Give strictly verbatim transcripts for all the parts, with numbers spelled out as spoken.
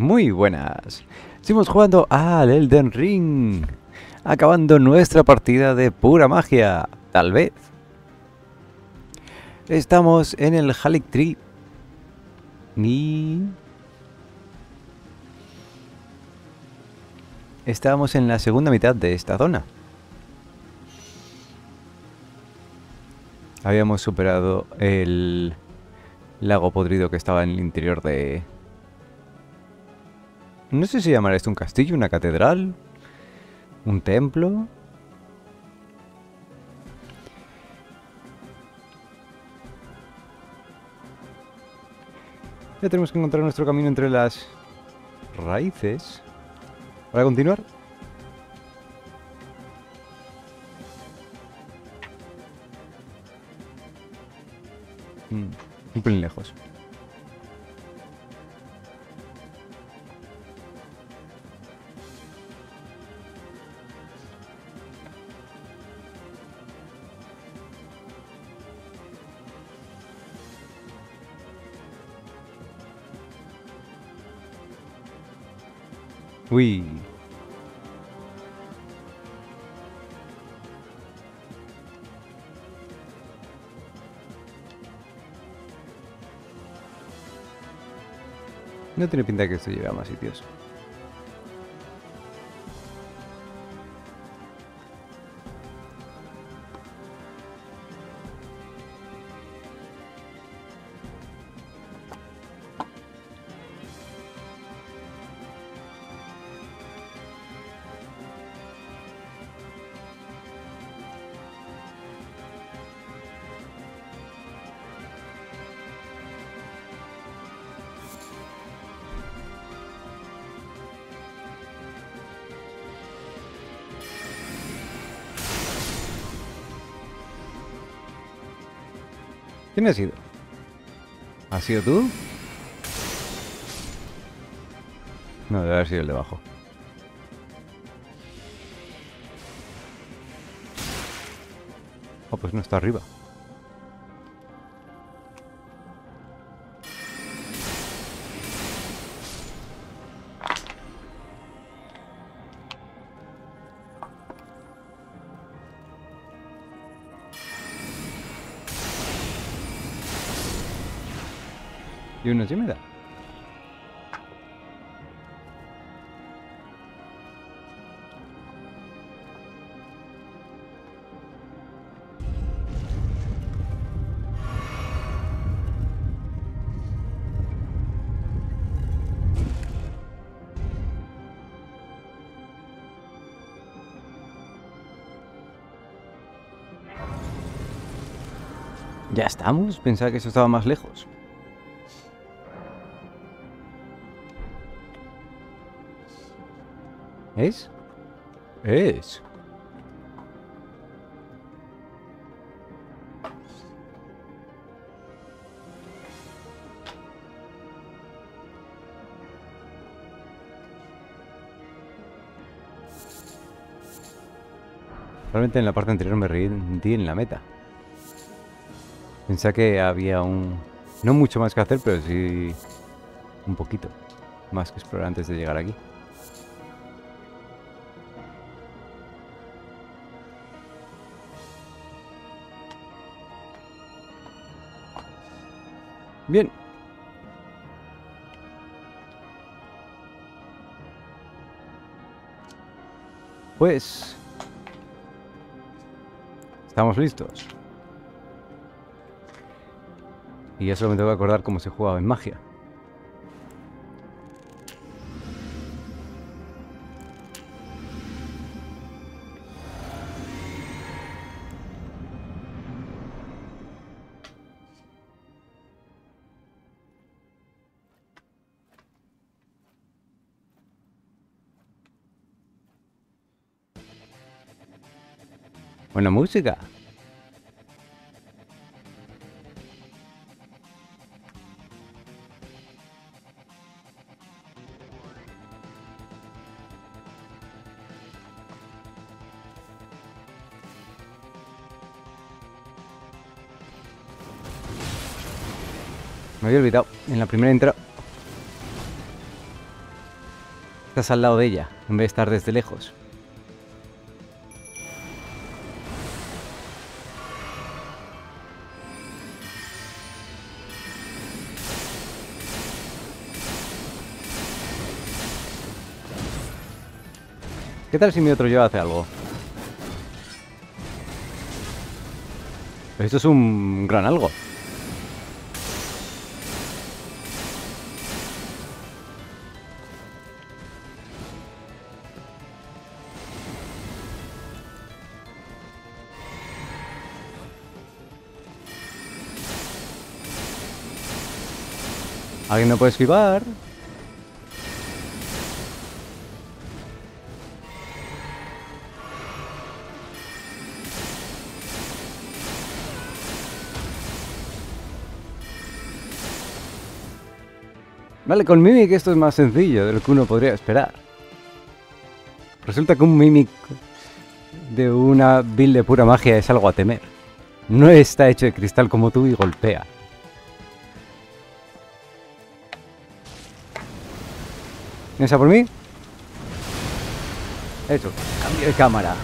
Muy buenas, seguimos jugando al Elden Ring, acabando nuestra partida de pura magia, tal vez. Estamos en el Haligtree y... Estábamos en la segunda mitad de esta zona. Habíamos superado el lago podrido que estaba en el interior de... No sé si llamar esto un castillo, una catedral, un templo. Ya tenemos que encontrar nuestro camino entre las raíces para continuar. Mm, un pelín lejos. Uy. No tiene pinta de que esto lleve a más sitios. ¿Quién ha sido? ¿Has sido tú? No, debe haber sido el de abajo. Oh, pues no está arriba. Y uno sí me da. Ya estamos. Pensaba que eso estaba más lejos. ¿Es? Es. Realmente en la parte anterior me rendí en la meta. Pensé que había un... No mucho más que hacer, pero sí... Un poquito. Más que explorar antes de llegar aquí. Bien. Pues... Estamos listos. Y ya solo me tengo que acordar cómo se jugaba en magia. Buena música. Me había olvidado en la primera entrada. estás al lado de ella, en vez de estar desde lejos. ¿Qué tal si mi otro yo hace algo? Esto es un gran algo. ¿Alguien no puede esquivar? Vale, con Mimic esto es más sencillo de lo que uno podría esperar. Resulta que un Mimic de una build de pura magia es algo a temer. No está hecho de cristal como tú y golpea. ¿Vienes a por mí? Eso, cambio de cámara.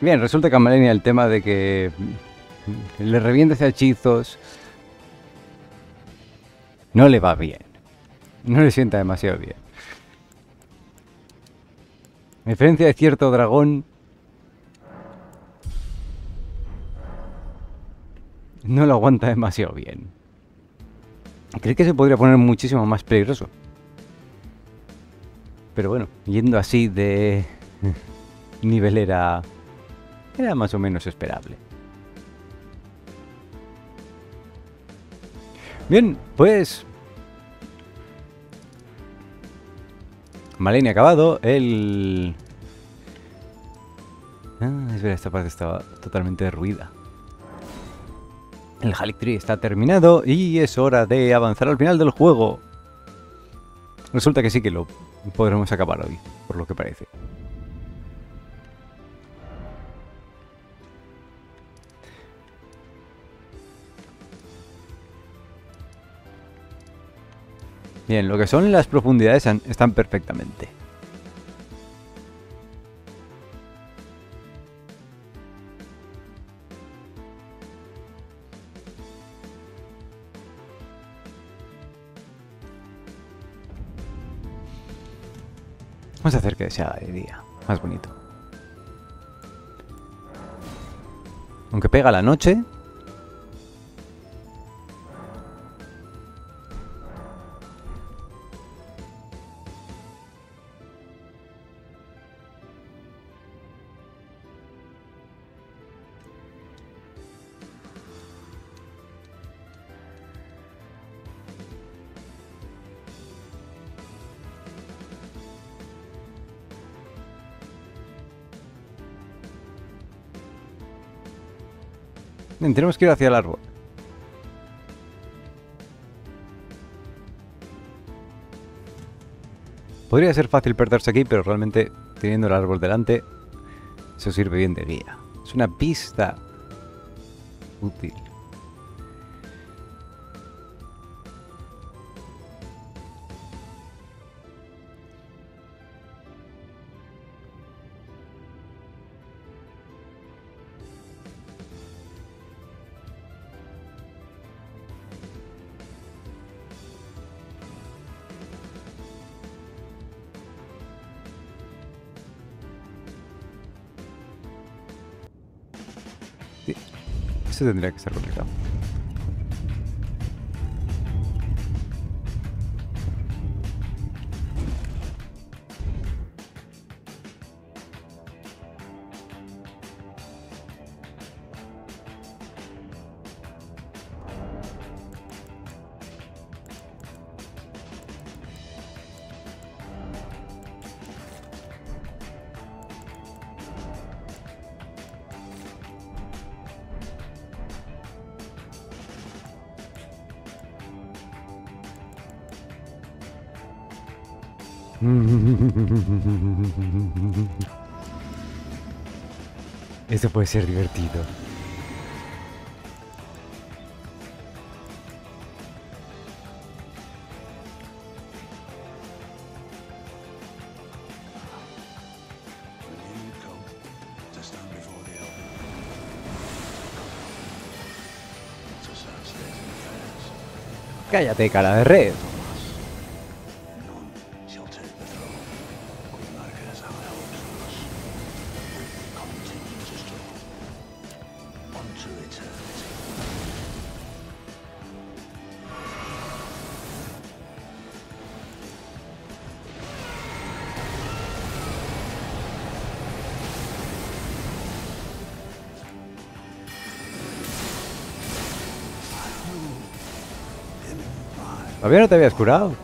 Bien, resulta que a Malenia el tema de que le revientes a hechizos no le va bien. No le sienta demasiado bien. A diferencia de cierto dragón, no lo aguanta demasiado bien. Creí que se podría poner muchísimo más peligroso. Pero bueno, yendo así de nivelera... era más o menos esperable. Bien, pues... Malenia acabado, el... Ah, es verdad, esta parte estaba totalmente derruida. El Haligtree está terminado y es hora de avanzar al final del juego. Resulta que sí que lo podremos acabar hoy, por lo que parece. Bien, lo que son las profundidades están perfectamente. Vamos a hacer que sea de día, más bonito. Aunque pega la noche... Tenemos que ir hacia el árbol. Podría ser fácil perderse aquí, pero realmente teniendo el árbol delante, se sirve bien de guía. Es una pista útil. Eso tendría que estar complicado. Esto puede ser divertido. Cállate, cara de red. ¿Todavía no te habías curado?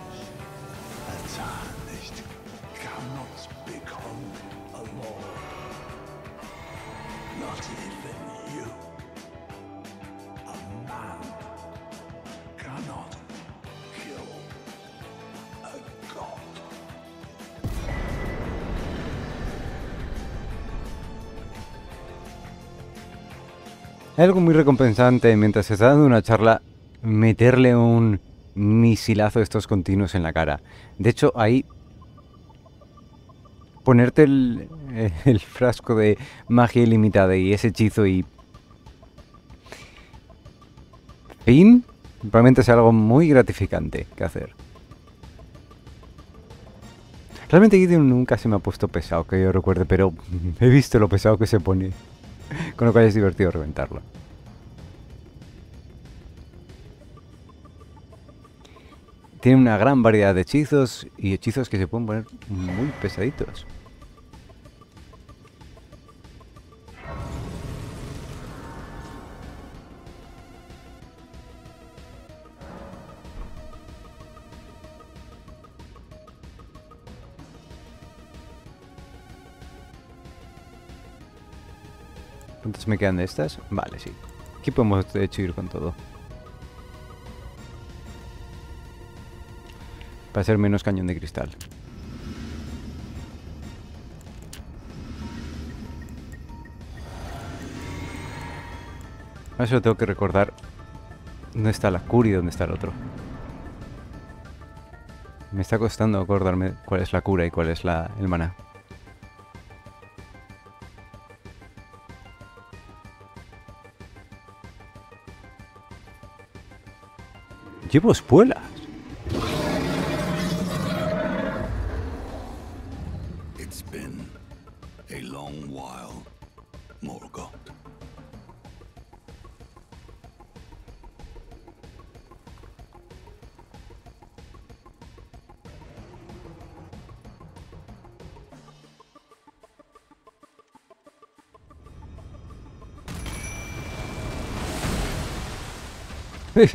Hay algo muy recompensante mientras se está dando una charla, meterle un misilazo de estos continuos en la cara. De hecho, ahí ponerte el, el frasco de magia ilimitada y ese hechizo y fin, realmente es algo muy gratificante que hacer. Realmente Gideon nunca se me ha puesto pesado, que yo recuerde, pero he visto lo pesado que se pone, con lo cual es divertido reventarlo. Tiene una gran variedad de hechizos y hechizos que se pueden poner muy pesaditos. ¿Cuántas me quedan de estas? Vale, sí. Aquí podemos de hecho ir con todo. Para ser menos cañón de cristal. Ahora solo tengo que recordar dónde está la cura y dónde está el otro. Me está costando acordarme cuál es la cura y cuál es la, el maná. Llevo espuela.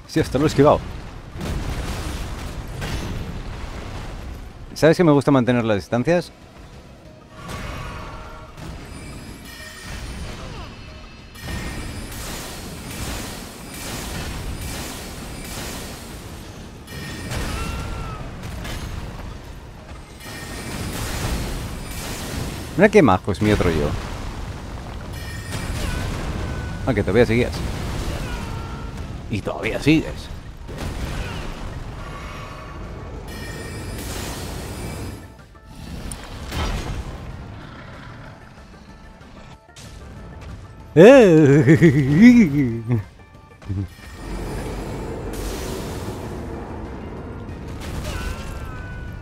Sí, hasta lo he esquivado. ¿Sabes que me gusta mantener las distancias? Mira qué majo es mi otro yo. Ah, que todavía seguías. Y todavía sigues.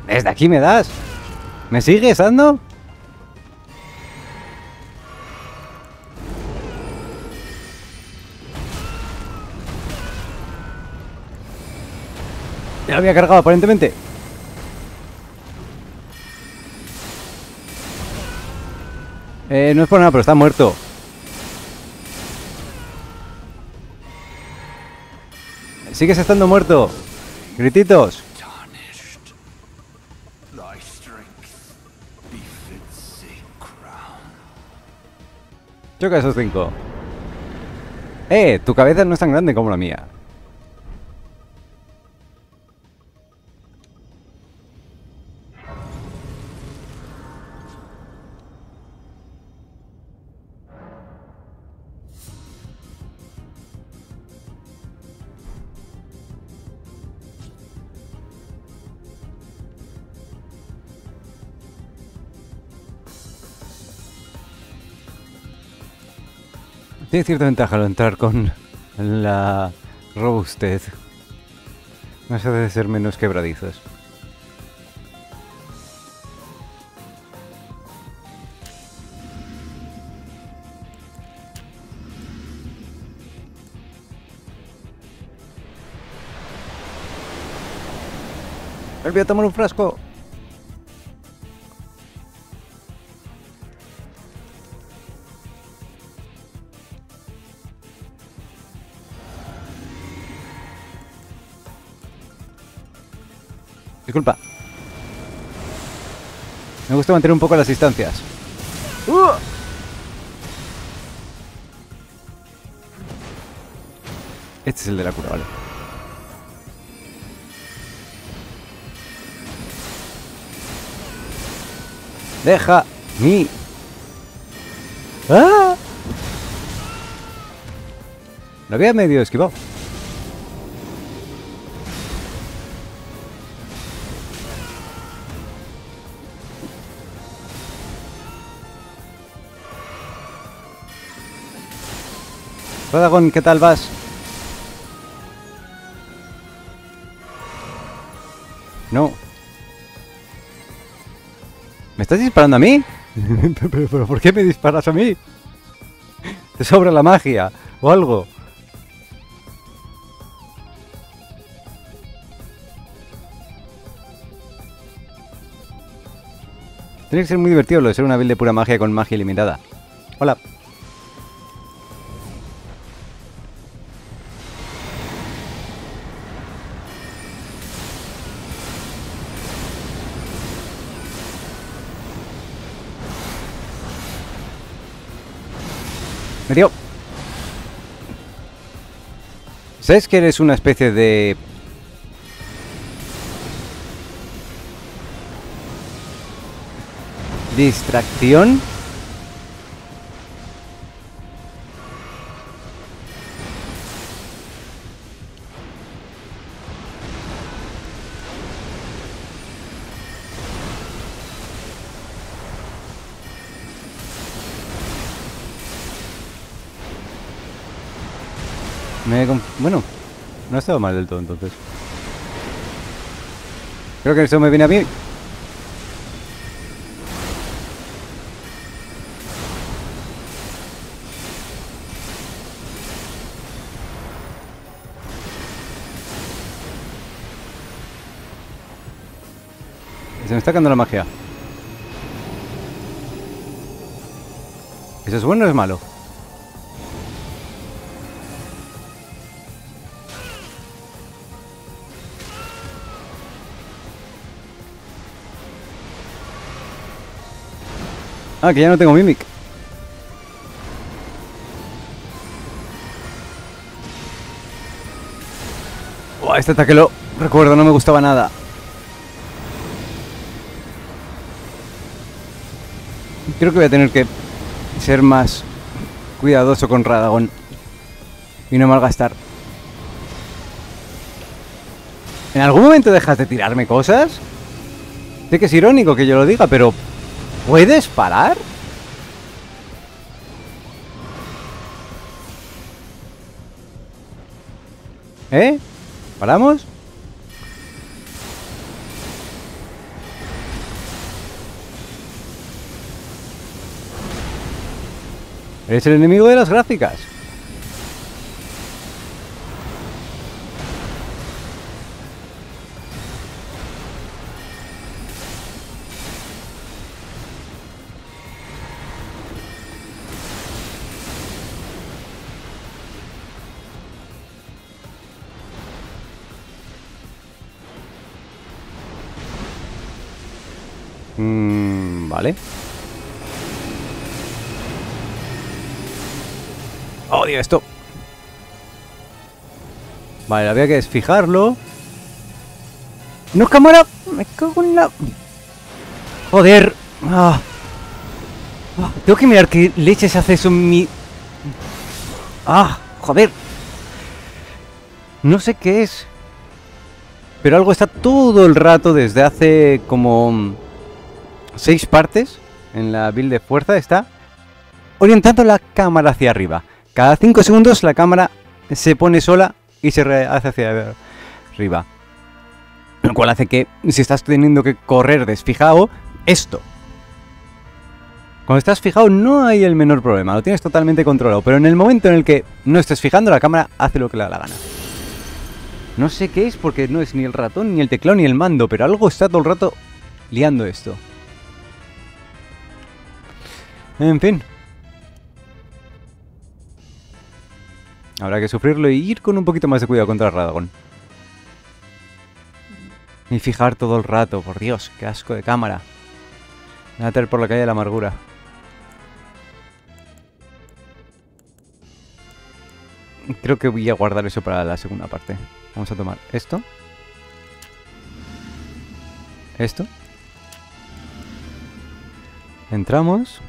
Desde aquí me das. ¿Me sigues dando? Me lo había cargado aparentemente. Eh, no es por nada, pero está muerto. Sigues estando muerto. Grititos. Choca esos cinco. Eh, tu cabeza no es tan grande como la mía. Tiene cierta ventaja al entrar con la robustez. Más allá de ser menos quebradizos. Me voy a tomar un frasco. Disculpa. Me gusta mantener un poco las distancias. ¡Uh! Este es el de la cura, vale. Deja mi... ¡Ah! Lo había medio esquivado. Radagón, ¿qué tal vas? No. ¿Me estás disparando a mí? ¿Pero, pero por qué me disparas a mí? Te sobra la magia o algo. Tiene que ser muy divertido lo de ser una build de pura magia con magia ilimitada. Hola. Tío. ¿Sabes que eres una especie de... distracción? Bueno, no ha estado mal del todo entonces. Creo que eso me viene a mí. Se me está cayendo la magia. ¿Eso es bueno o es malo? Ah, que ya no tengo Mimic. Oh, este ataque lo recuerdo, no me gustaba nada. Creo que voy a tener que ser más cuidadoso con Radagón. y no malgastar. ¿En algún momento dejas de tirarme cosas? Sé que es irónico que yo lo diga, pero... ¿puedes parar? ¿Eh? ¿Paramos? Eres el enemigo de las gráficas. Mm, vale. Odio esto. Vale, había que desfijarlo. ¡No, cámara! Me cago en la... ¡Joder! Ah. Ah, tengo que mirar qué leches hace eso en mi... ¡Ah! ¡Joder! No sé qué es, pero algo está todo el rato desde hace como... seis partes en la build de fuerza. Está orientando la cámara hacia arriba. Cada cinco segundos la cámara se pone sola y se hace hacia arriba, lo cual hace que si estás teniendo que correr desfijado, esto... Cuando estás fijado no hay el menor problema, lo tienes totalmente controlado, pero en el momento en el que no estés fijando, la cámara hace lo que le da la gana. No sé qué es, porque no es ni el ratón, ni el teclado, ni el mando, pero algo está todo el rato liando esto. En fin, habrá que sufrirlo y ir con un poquito más de cuidado contra Radagón. Y fijar todo el rato, por Dios, qué asco de cámara. Nater por la calle de la amargura. Creo que voy a guardar eso para la segunda parte. Vamos a tomar esto. Esto. Entramos.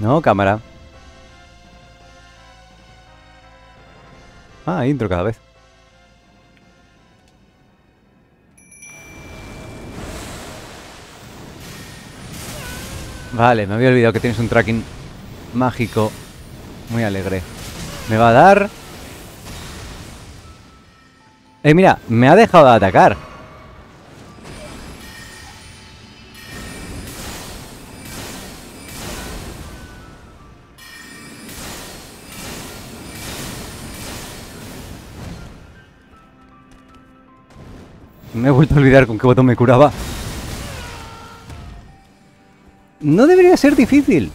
No, cámara. Ah, intro cada vez. Vale, me había olvidado que tienes un tracking mágico. Muy alegre. Me va a dar... Eh, mira, me ha dejado de atacar. Me he vuelto a olvidar con qué botón me curaba. No debería ser difícil.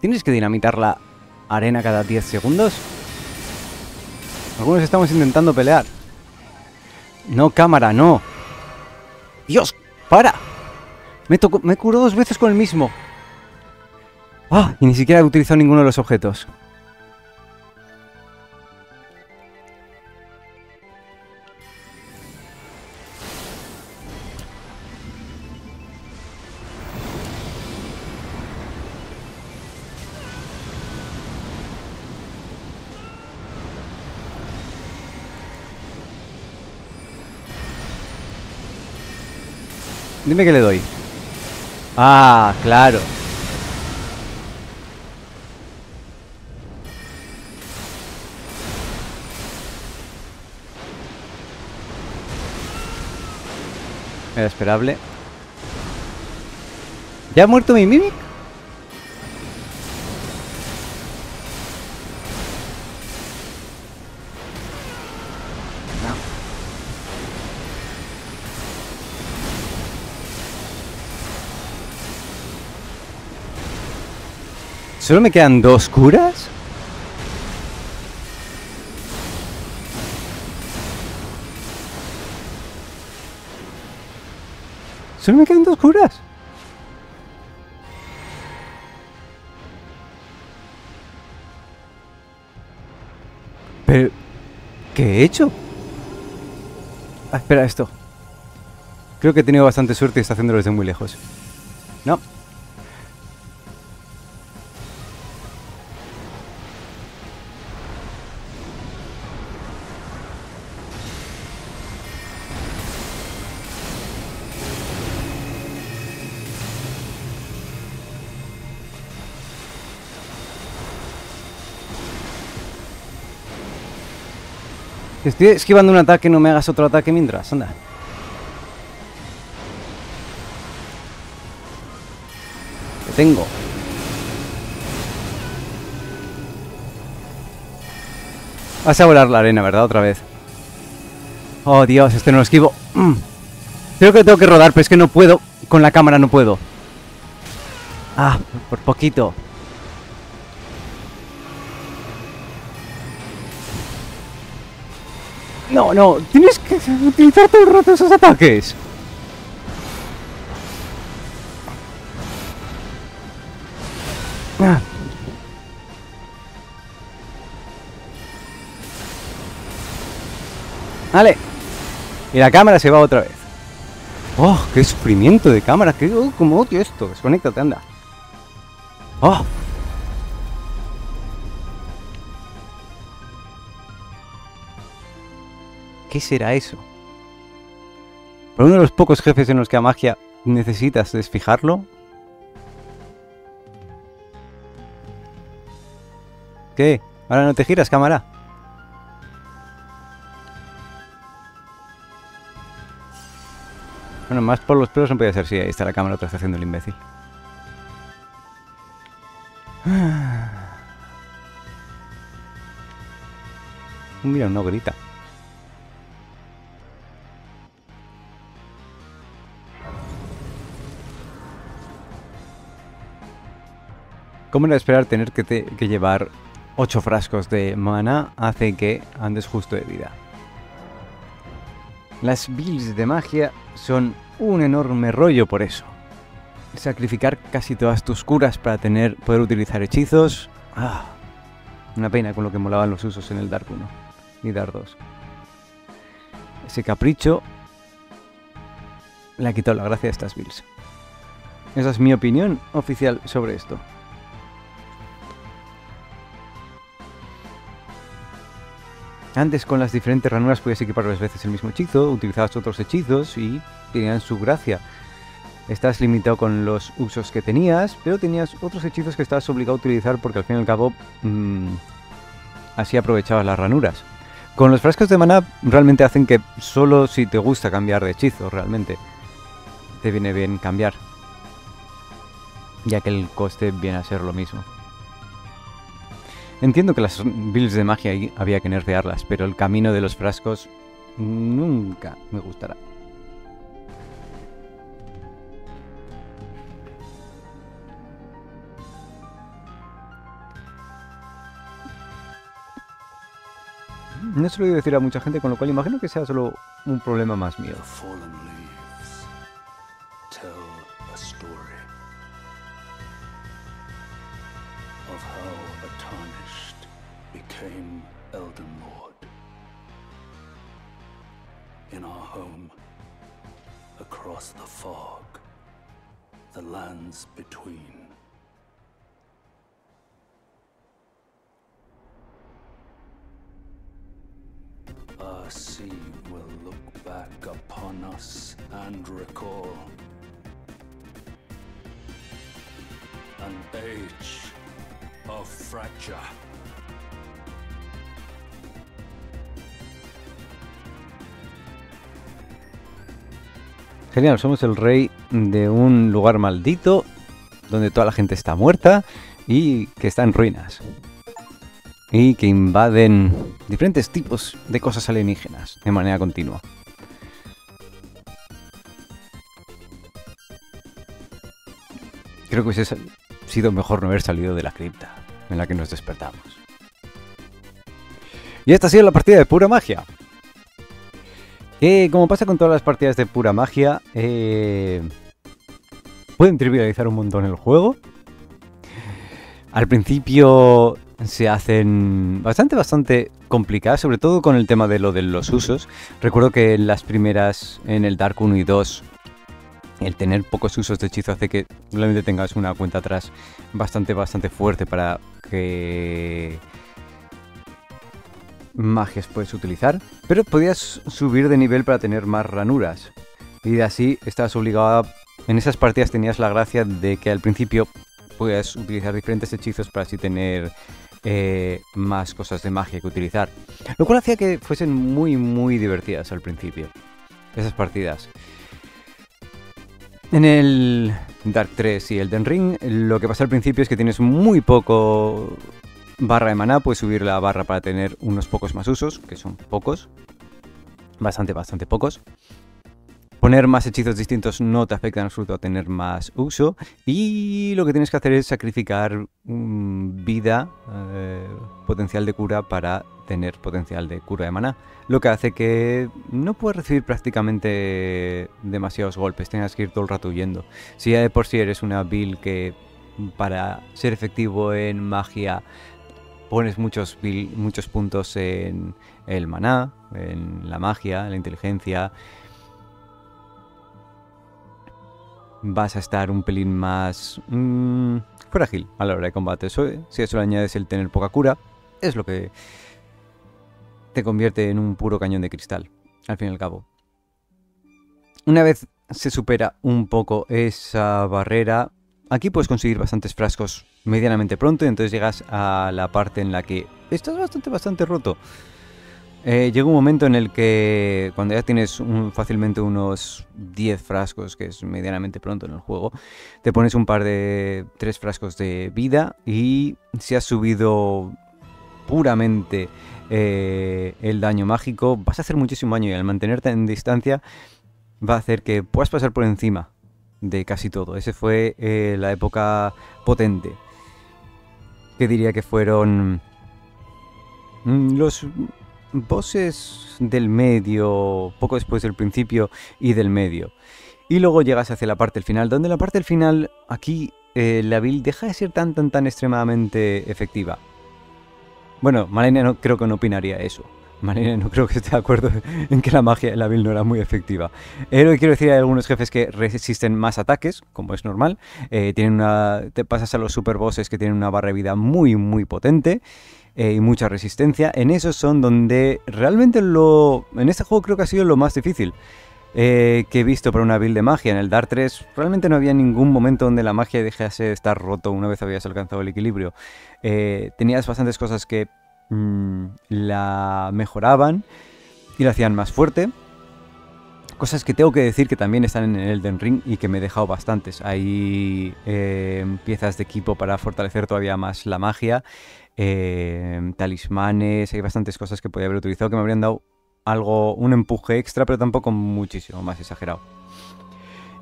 ¿Tienes que dinamitar la arena cada diez segundos? Algunos estamos intentando pelear. No, cámara, no. Dios, para. Me, tocó, me curó dos veces con el mismo. Ah, y ni siquiera he utilizado ninguno de los objetos. Dime que le doy. Ah, claro. Era esperable. ¿Ya ha muerto mi Mimic? ¿Solo me quedan dos curas? ¿Solo me quedan dos curas? ¿Qué he hecho? Ah, espera, esto. Creo que he tenido bastante suerte y está haciéndolo desde muy lejos. No. Estoy esquivando un ataque, no me hagas otro ataque mientras, anda. Lo tengo. Vas a volar la arena, ¿verdad? Otra vez. Oh, Dios, este no lo esquivo. Creo que tengo que rodar, pero es que no puedo. Con la cámara no puedo. Ah, por poquito. No, no, tienes que utilizar todo el rato esos ataques. Ah. Vale. Y la cámara se va otra vez. Oh, qué sufrimiento de cámara. Qué, oh, como odio esto. Desconéctate, anda. Oh. ¿Qué será eso? Por uno de los pocos jefes en los que a magia necesitas desfijarlo. ¿Qué? ¿Ahora no te giras, cámara? Bueno, más por los pelos no podía ser. Sí, ahí está la cámara otra vez haciendo el imbécil. Mira, no grita. ¿Cómo era esperar tener que, te, que llevar ocho frascos de mana hace que andes justo de vida? Las builds de magia son un enorme rollo por eso. Sacrificar casi todas tus curas para tener, poder utilizar hechizos... Ah, una pena con lo que molaban los usos en el Dark uno y Dark dos. Ese capricho le ha quitado la gracia a estas builds. Esa es mi opinión oficial sobre esto. Antes con las diferentes ranuras podías equipar varias veces el mismo hechizo, utilizabas otros hechizos y tenían su gracia. Estás limitado con los usos que tenías, pero tenías otros hechizos que estabas obligado a utilizar porque al fin y al cabo mmm, así aprovechabas las ranuras. Con los frascos de maná realmente hacen que solo si te gusta cambiar de hechizo realmente te viene bien cambiar, ya que el coste viene a ser lo mismo. Entiendo que las builds de magia había que nerfearlas, pero el camino de los frascos nunca me gustará. No se lo he oído decir a mucha gente, con lo cual imagino que sea solo un problema más mío. Genial, somos el rey de un lugar maldito donde toda la gente está muerta y que está en ruinas y que invaden diferentes tipos de cosas alienígenas de manera continua. Creo que hubiese sido mejor no haber salido de la cripta en la que nos despertamos. Y esta ha sido la partida de Pura Magia. Eh, como pasa con todas las partidas de Pura Magia, eh, pueden trivializar un montón el juego. Al principio se hacen bastante, bastante complicada, sobre todo con el tema de lo de los usos. Recuerdo que en las primeras, en el Dark uno y dos, el tener pocos usos de hechizo hace que realmente tengas una cuenta atrás bastante, bastante fuerte para que magias puedes utilizar, pero podías subir de nivel para tener más ranuras. Y así estabas obligado a... En esas partidas tenías la gracia de que al principio podías utilizar diferentes hechizos para así tener eh, más cosas de magia que utilizar. Lo cual hacía que fuesen muy, muy divertidas al principio, esas partidas. En el Dark tres y Elden Ring, lo que pasa al principio es que tienes muy poco... barra de maná, puedes subir la barra para tener unos pocos más usos, que son pocos, bastante, bastante pocos. Poner más hechizos distintos no te afecta en absoluto a tener más uso, y lo que tienes que hacer es sacrificar um, vida, eh, potencial de cura para tener potencial de cura de maná, lo que hace que no puedas recibir prácticamente demasiados golpes, tengas que ir todo el rato huyendo. Si ya de por sí eres una build que para ser efectivo en magia pones muchos, muchos puntos en el maná, en la magia, en la inteligencia, vas a estar un pelín más mmm, frágil a la hora de combate. Eso, eh, si eso le añades el tener poca cura, es lo que te convierte en un puro cañón de cristal, al fin y al cabo. Una vez se supera un poco esa barrera, aquí puedes conseguir bastantes frascos medianamente pronto, y entonces llegas a la parte en la que estás bastante, bastante roto. Eh, llega un momento en el que cuando ya tienes un, fácilmente unos diez frascos, que es medianamente pronto en el juego, te pones un par de tres frascos de vida, y si has subido puramente eh, el daño mágico, vas a hacer muchísimo daño, y al mantenerte en distancia va a hacer que puedas pasar por encima de casi todo. Ese fue eh, la época potente, que diría que fueron los bosses del medio, poco después del principio y del medio. Y luego llegas hacia la parte del final, donde la parte del final, aquí eh, la build deja de ser tan, tan, tan extremadamente efectiva. Bueno, Malenia no creo que no opinaría eso. Malenia no creo que esté de acuerdo en que la magia de la build no era muy efectiva. Eh, lo que quiero decir, hay algunos jefes que resisten más ataques, como es normal. Eh, tienen una, te pasas a los superbosses que tienen una barra de vida muy, muy potente eh, y mucha resistencia. En esos son donde realmente lo... En este juego creo que ha sido lo más difícil eh, que he visto para una build de magia. En el Dark tres realmente no había ningún momento donde la magia dejase de estar roto una vez habías alcanzado el equilibrio. Eh, tenías bastantes cosas que... la mejoraban y la hacían más fuerte. Cosas que tengo que decir que también están en Elden Ring y que me he dejado bastantes. Hay eh, piezas de equipo para fortalecer todavía más la magia, eh, talismanes, hay bastantes cosas que podía haber utilizado que me habrían dado algo, un empuje extra, pero tampoco muchísimo más exagerado.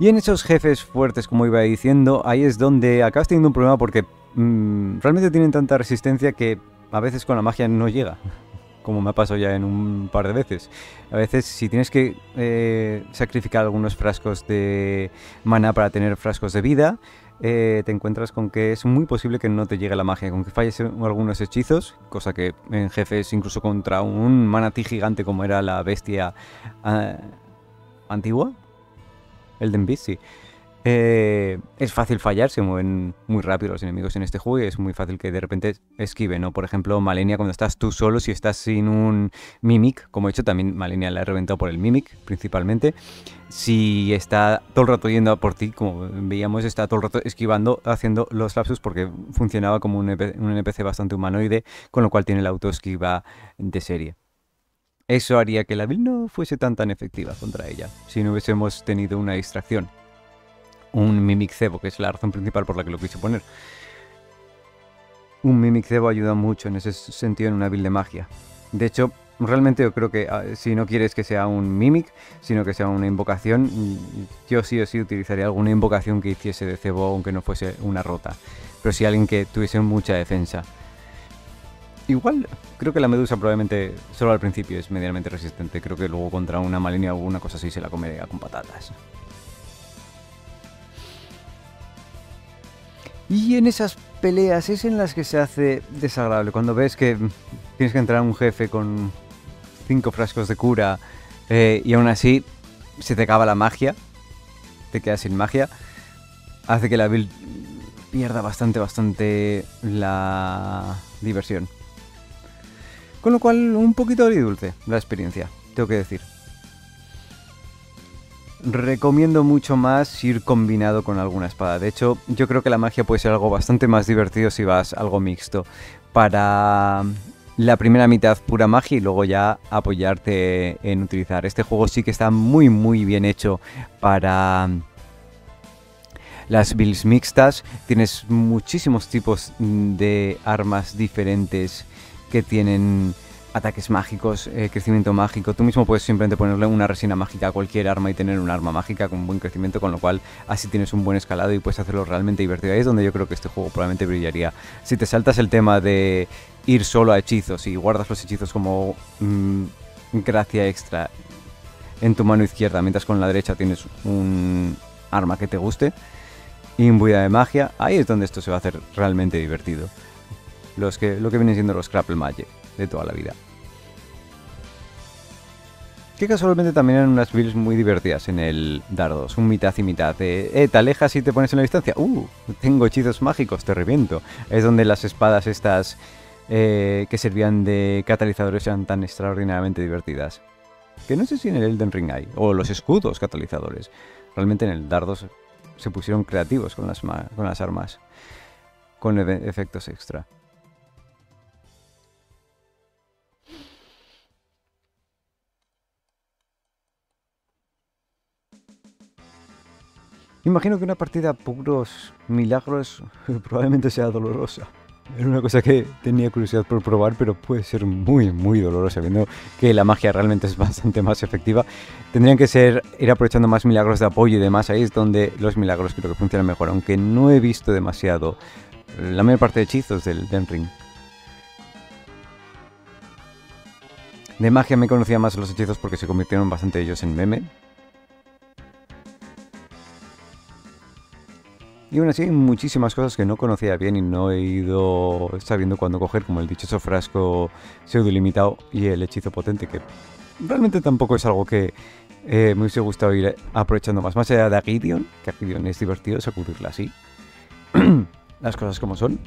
Y en esos jefes fuertes, como iba diciendo, ahí es donde acabas teniendo un problema porque mm, realmente tienen tanta resistencia que a veces con la magia no llega, como me ha pasado ya en un par de veces. A veces si tienes que eh, sacrificar algunos frascos de maná para tener frascos de vida, eh, te encuentras con que es muy posible que no te llegue la magia, con que falles algunos hechizos, cosa que en jefes incluso contra un manatí gigante como era la bestia eh, antigua, Elden Beast, sí. Eh, es fácil fallar, se mueven muy rápido los enemigos en este juego y es muy fácil que de repente esquiven, ¿no? Por ejemplo, Malenia, cuando estás tú solo, si estás sin un Mimic, como he hecho, también Malenia la he reventado por el Mimic, principalmente. Si está todo el rato yendo a por ti, como veíamos, está todo el rato esquivando, haciendo los lapsus, porque funcionaba como un N P C bastante humanoide, con lo cual tiene la autoesquiva de serie. Eso haría que la build no fuese tan tan efectiva contra ella, si no hubiésemos tenido una distracción. Un Mimic Cebo, que es la razón principal por la que lo quise poner. Un Mimic Cebo ayuda mucho en ese sentido en una build de magia. De hecho, realmente yo creo que uh, si no quieres que sea un Mimic, sino que sea una invocación, yo sí o sí utilizaría alguna invocación que hiciese de Cebo, aunque no fuese una rota. Pero si alguien que tuviese mucha defensa. Igual, creo que la medusa probablemente solo al principio es medianamente resistente. Creo que luego contra una Malenia o alguna cosa así se la comería con patatas. Y en esas peleas es en las que se hace desagradable, cuando ves que tienes que entrar a un jefe con cinco frascos de cura eh, y aún así se te acaba la magia, te quedas sin magia, hace que la build pierda bastante, bastante la diversión. Con lo cual, un poquito agridulce la experiencia, tengo que decir. Recomiendo mucho más ir combinado con alguna espada. De hecho, yo creo que la magia puede ser algo bastante más divertido si vas algo mixto. Para la primera mitad pura magia y luego ya apoyarte en utilizar. Este juego sí que está muy muy bien hecho para las builds mixtas. Tienes muchísimos tipos de armas diferentes que tienen ataques mágicos, eh, crecimiento mágico. Tú mismo puedes simplemente ponerle una resina mágica a cualquier arma y tener un arma mágica con buen crecimiento, con lo cual así tienes un buen escalado y puedes hacerlo realmente divertido. Ahí es donde yo creo que este juego probablemente brillaría. Si te saltas el tema de ir solo a hechizos y guardas los hechizos como mmm, gracia extra en tu mano izquierda, mientras con la derecha tienes un arma que te guste y imbuida de magia, ahí es donde esto se va a hacer realmente divertido. Los que, lo que vienen siendo los Scrapple Magic de toda la vida, que casualmente también eran unas builds muy divertidas en el Dark dos, un mitad y mitad de, eh, te alejas y te pones en la distancia, uh, tengo hechizos mágicos, te reviento. Es donde las espadas estas eh, que servían de catalizadores eran tan extraordinariamente divertidas, que no sé si en el Elden Ring hay, o los escudos catalizadores. Realmente en el Dark dos se pusieron creativos con las, con las armas, con efectos extra. Imagino que una partida puros milagros probablemente sea dolorosa. Era una cosa que tenía curiosidad por probar, pero puede ser muy, muy dolorosa, viendo que la magia realmente es bastante más efectiva. Tendrían que ser ir aprovechando más milagros de apoyo y demás. Ahí es donde los milagros creo que funcionan mejor, aunque no he visto demasiado la mayor parte de hechizos del Elden Ring. De magia me conocía más los hechizos porque se convirtieron bastante ellos en meme. Y aún así hay muchísimas cosas que no conocía bien y no he ido sabiendo cuándo coger, como el dichoso frasco pseudo limitado y el hechizo potente, que realmente tampoco es algo que eh, me hubiese gustado ir aprovechando más. Más allá de a Gideon, que a Gideon es divertido sacudirla así, las cosas como son.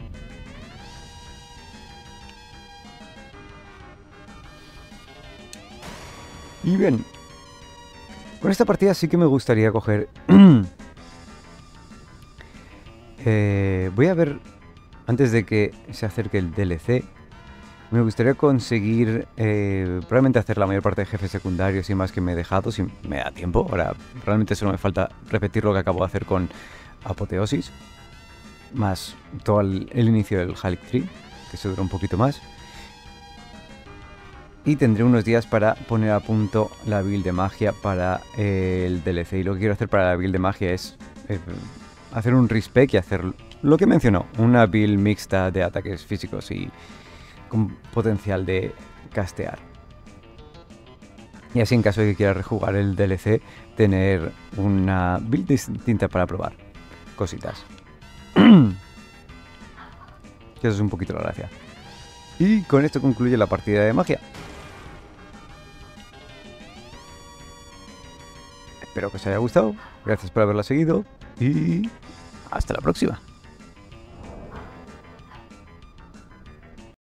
Y bien, con esta partida sí que me gustaría coger... Eh, voy a ver, antes de que se acerque el D L C, me gustaría conseguir eh, probablemente hacer la mayor parte de jefes secundarios y más que me he dejado, si me da tiempo. Ahora realmente solo me falta repetir lo que acabo de hacer con Apoteosis, más todo el, el inicio del Haligtree, que se dura un poquito más. Y tendré unos días para poner a punto la build de magia para eh, el D L C. Y lo que quiero hacer para la build de magia es... Eh, hacer un respec y hacer lo que mencionó, una build mixta de ataques físicos y con potencial de castear. Y así, en caso de que quiera rejugar el D L C, tener una build distinta para probar cositas. Eso es un poquito la gracia. Y con esto concluye la partida de magia. Espero que os haya gustado. Gracias por haberla seguido. Y hasta la próxima.